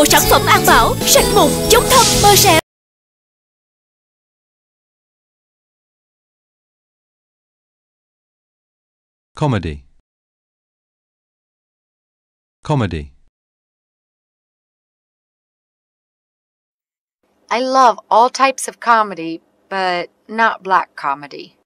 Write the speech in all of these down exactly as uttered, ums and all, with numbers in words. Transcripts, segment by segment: bộ sản phẩm an bảo, sạch mụn, chống thâm, mơ sẹo. Comedy. Comedy. I love all types of comedy, but not black comedy.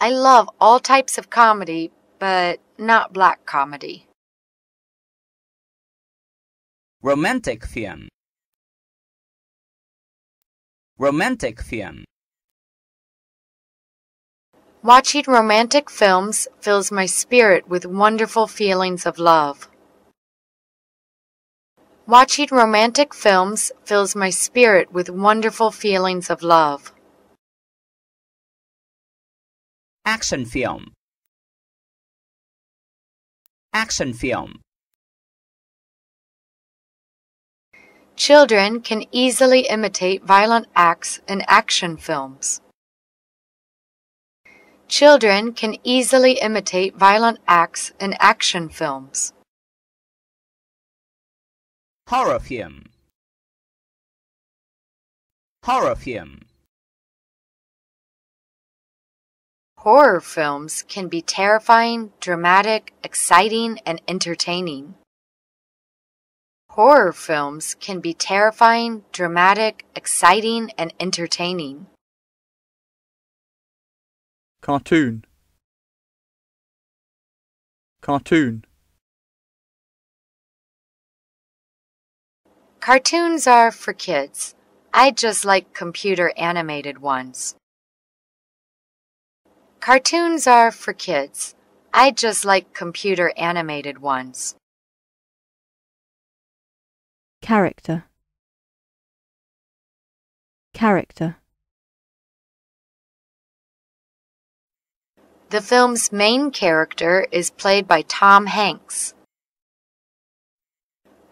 I love all types of comedy, but not black comedy. Romantic film. Romantic film. Watching romantic films fills my spirit with wonderful feelings of love. Watching romantic films fills my spirit with wonderful feelings of love. Action film. Action film. Children can easily imitate violent acts in action films. Children can easily imitate violent acts in action films. Horror film. Horror film. Horror films can be terrifying, dramatic, exciting, and entertaining. Horror films can be terrifying, dramatic, exciting, and entertaining. Cartoon. Cartoon. Cartoons are for kids. I just like computer animated ones. Cartoons are for kids. I just like computer animated ones. Character. Character. The film's main character is played by Tom Hanks.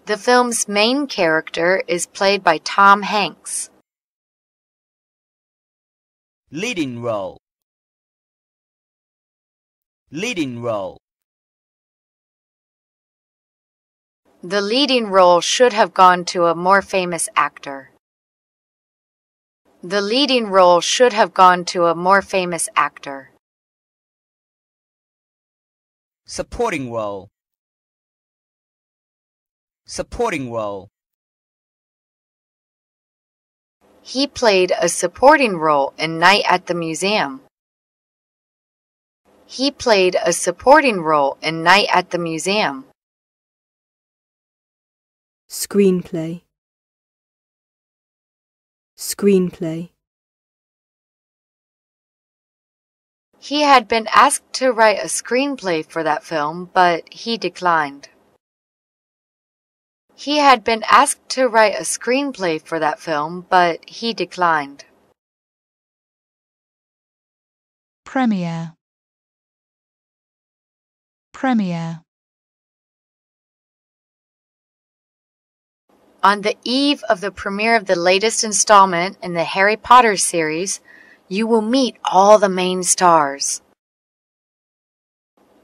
The film's main character is played by Tom Hanks. Leading role. Leading role. The leading role should have gone to a more famous actor. The leading role should have gone to a more famous actor. Supporting role. Supporting role. He played a supporting role in Night at the Museum. He played a supporting role in Night at the Museum. Screenplay. Screenplay. He had been asked to write a screenplay for that film, but he declined. He had been asked to write a screenplay for that film, but he declined. Premiere. Premiere. On the eve of the premiere of the latest installment in the Harry Potter series, you will meet all the main stars.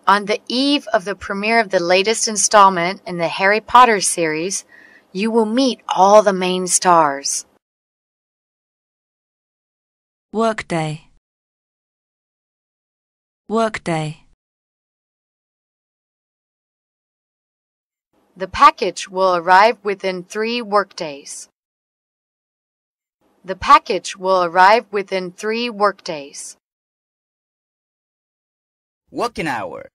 On the eve of the premiere of the latest installment in the Harry Potter series, you will meet all the main stars. Workday. Workday. The package will arrive within three workdays. The package will arrive within three workdays. Working hour.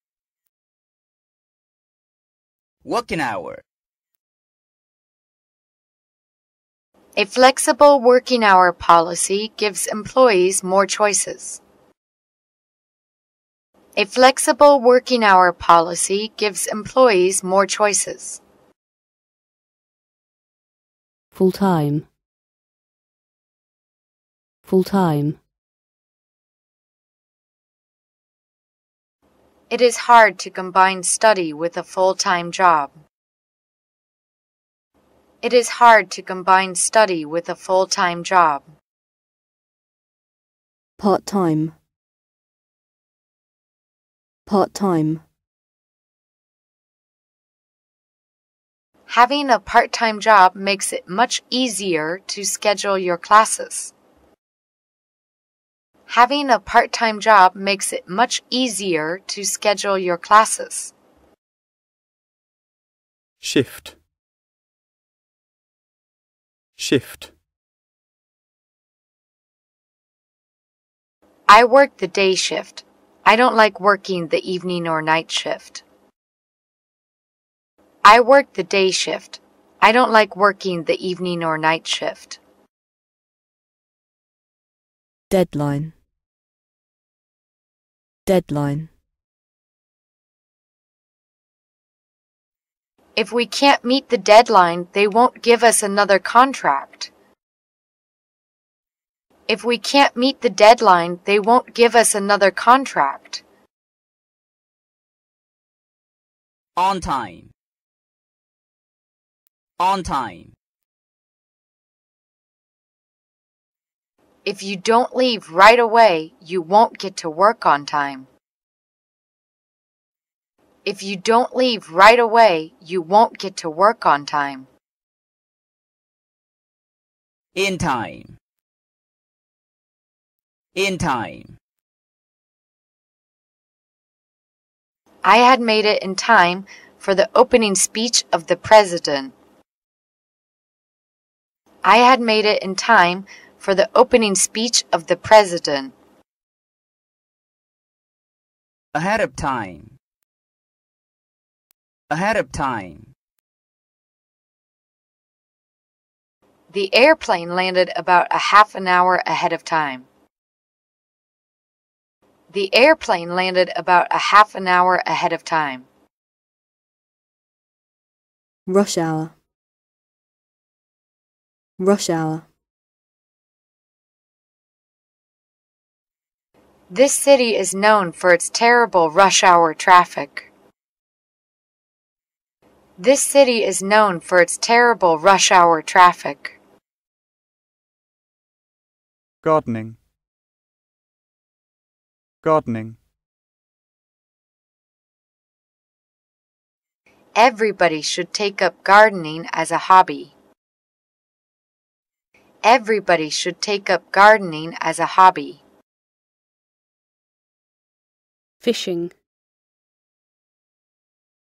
Working hour. A flexible working hour policy gives employees more choices. A flexible working hour policy gives employees more choices. Full-time. Full-time. It is hard to combine study with a full-time job. It is hard to combine study with a full-time job. Part-time. Part-time. Having a part-time job makes it much easier to schedule your classes. Having a part-time job makes it much easier to schedule your classes. Shift. Shift. I work the day shift. I don't like working the evening or night shift. I work the day shift. I don't like working the evening or night shift. Deadline. Deadline. If we can't meet the deadline, they won't give us another contract. If we can't meet the deadline, they won't give us another contract. On time. On time. If you don't leave right away, you won't get to work on time. If you don't leave right away, you won't get to work on time. In time. In time. I had made it in time for the opening speech of the president. I had made it in time for the opening speech of the president. Ahead of time. Ahead of time. The airplane landed about a half an hour ahead of time. The airplane landed about a half an hour ahead of time. Rush hour. Rush hour. This city is known for its terrible rush hour traffic. This city is known for its terrible rush hour traffic. Gardening. Gardening. Everybody should take up gardening as a hobby. Everybody should take up gardening as a hobby. Fishing.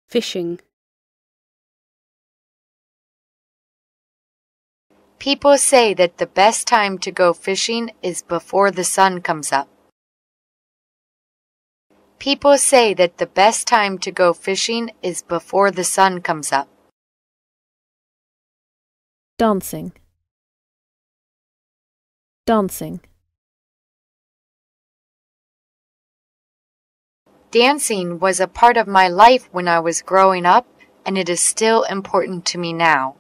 Fishing. People say that the best time to go fishing is before the sun comes up. People say that the best time to go fishing is before the sun comes up. Dancing. Dancing. Dancing was a part of my life when I was growing up, and it is still important to me now.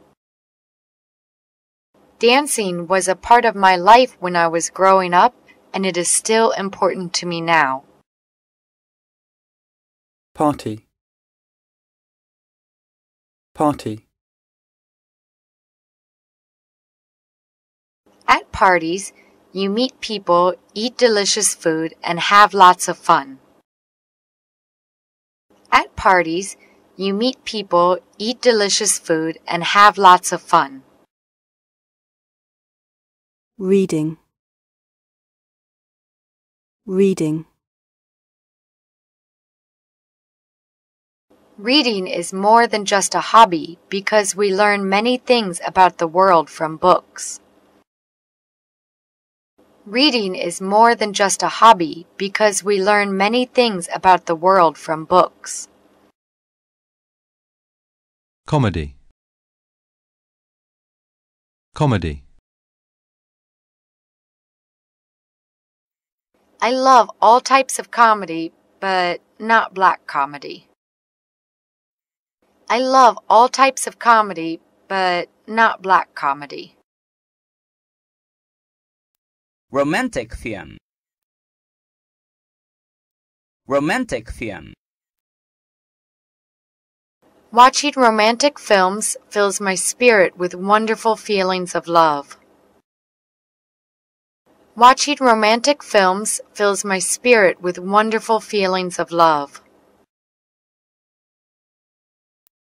Dancing was a part of my life when I was growing up, and it is still important to me now. Party. Party. At parties, you meet people, eat delicious food, and have lots of fun. At parties, you meet people, eat delicious food, and have lots of fun. Reading. Reading. Reading is more than just a hobby because we learn many things about the world from books. Reading is more than just a hobby because we learn many things about the world from books. Comedy. Comedy. I love all types of comedy, but not black comedy. I love all types of comedy, but not black comedy. Romantic film. Romantic film. Watching romantic films fills my spirit with wonderful feelings of love. Watching romantic films fills my spirit with wonderful feelings of love.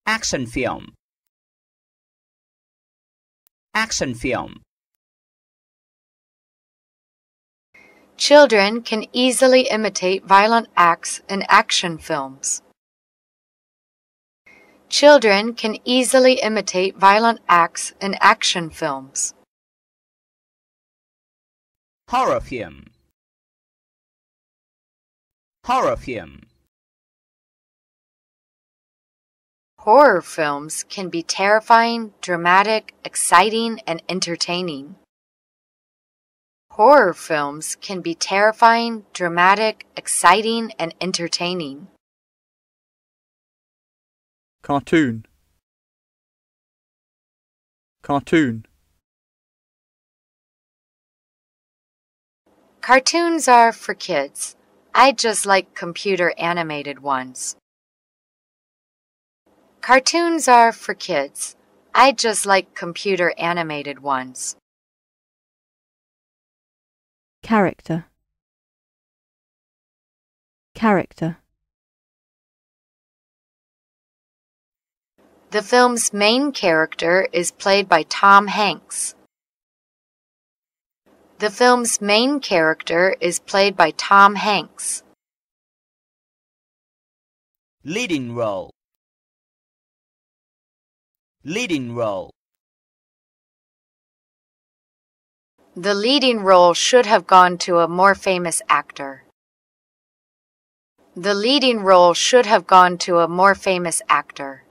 Action film. action film. Children can easily imitate violent acts in action films. Children can easily imitate violent acts in action films. Horror film. Horror film. Horror films can be terrifying, dramatic, exciting, and entertaining. Horror films can be terrifying, dramatic, exciting, and entertaining. Cartoon. Cartoon. Cartoons are for kids. I just like computer animated ones. Cartoons are for kids. I just like computer animated ones. Character. Character. The film's main character is played by Tom Hanks. The film's main character is played by Tom Hanks. Leading role. Leading role. The leading role should have gone to a more famous actor. The leading role should have gone to a more famous actor.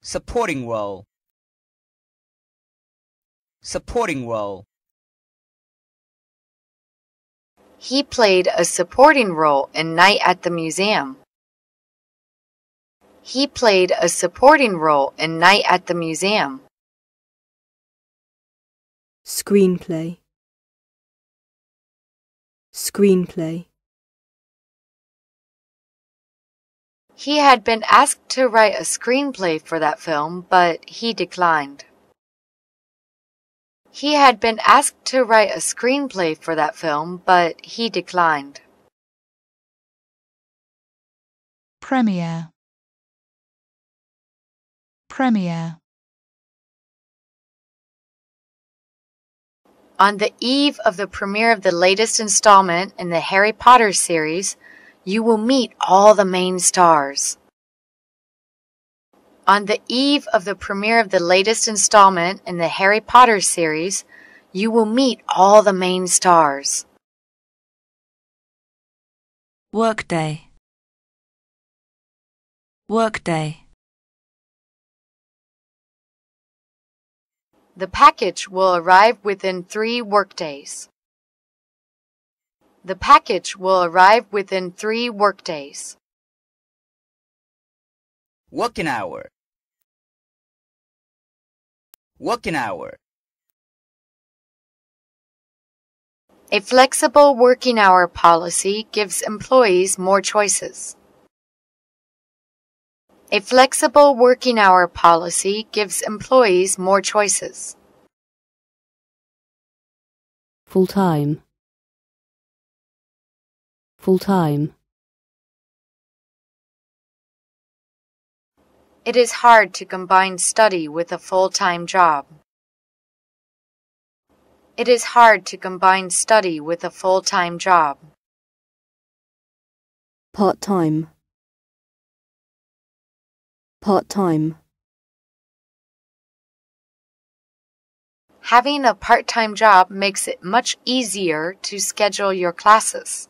Supporting role. Supporting role. He played a supporting role in Night at the Museum. He played a supporting role in Night at the Museum. Screenplay. Screenplay. He had been asked to write a screenplay for that film, but he declined. He had been asked to write a screenplay for that film, but he declined. Premiere. Premiere. On the eve of the premiere of the latest installment in the Harry Potter series, you will meet all the main stars. On the eve of the premiere of the latest installment in the Harry Potter series, you will meet all the main stars. Workday. Workday. The package will arrive within three workdays. The package will arrive within three workdays. Working hour. Working hour. A flexible working hour policy gives employees more choices. A flexible working hour policy gives employees more choices. Full-time. Full-time. It is hard to combine study with a full-time job. It is hard to combine study with a full-time job. Part-time. Part-time. Having a part-time job makes it much easier to schedule your classes.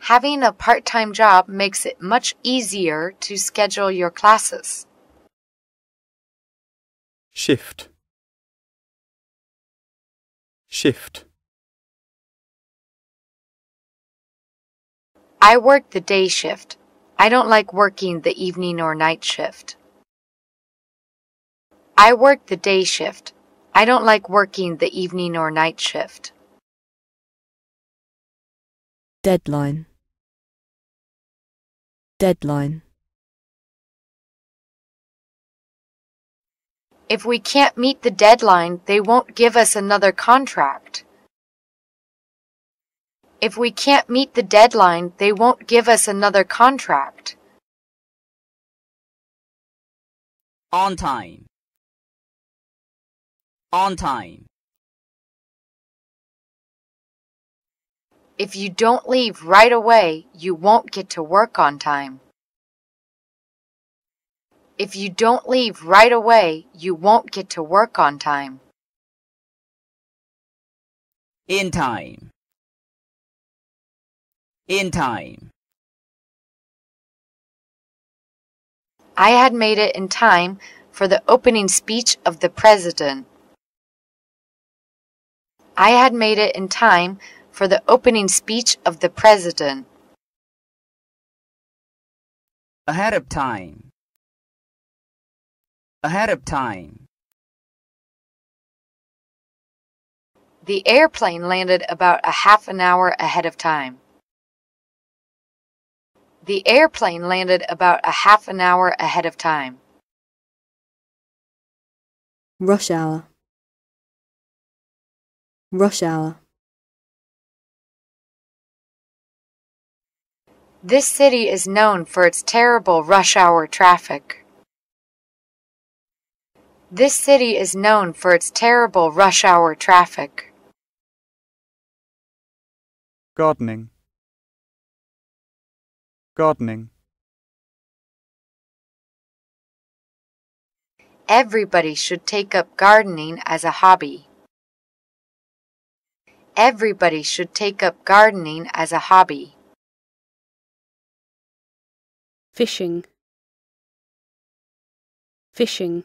Having a part-time job makes it much easier to schedule your classes. Shift. Shift. I work the day shift. I don't like working the evening or night shift. I work the day shift. I don't like working the evening or night shift. Deadline. Deadline. If we can't meet the deadline, they won't give us another contract. If we can't meet the deadline, they won't give us another contract. On time. On time. If you don't leave right away, you won't get to work on time. If you don't leave right away, you won't get to work on time. In time. In time. I had made it in time for the opening speech of the president. I had made it in time for the opening speech of the president. Ahead of time. Ahead of time. The airplane landed about a half an hour ahead of time. The airplane landed about a half an hour ahead of time. Rush hour. Rush hour. This city is known for its terrible rush hour traffic. This city is known for its terrible rush hour traffic. Gardening. Gardening. Everybody should take up gardening as a hobby. Everybody should take up gardening as a hobby. Fishing. Fishing.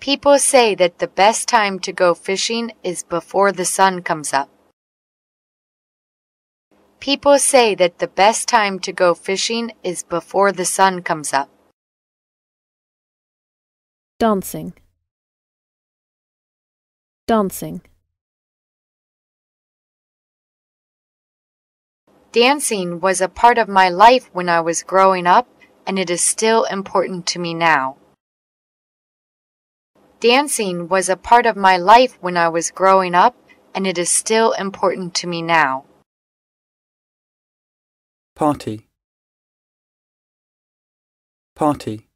People say that the best time to go fishing is before the sun comes up. People say that the best time to go fishing is before the sun comes up. Dancing. Dancing. Dancing was a part of my life when I was growing up, and it is still important to me now. Dancing was a part of my life when I was growing up, and it is still important to me now. Party. Party.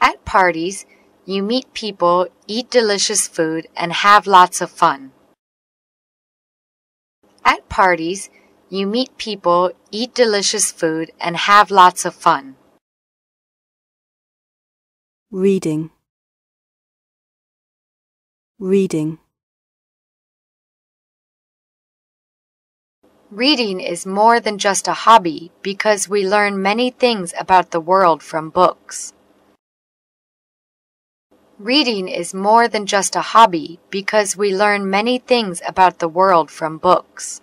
At parties, you meet people, eat delicious food, and have lots of fun. At parties, you meet people, eat delicious food, and have lots of fun. Reading. Reading. Reading is more than just a hobby because we learn many things about the world from books. Reading is more than just a hobby because we learn many things about the world from books.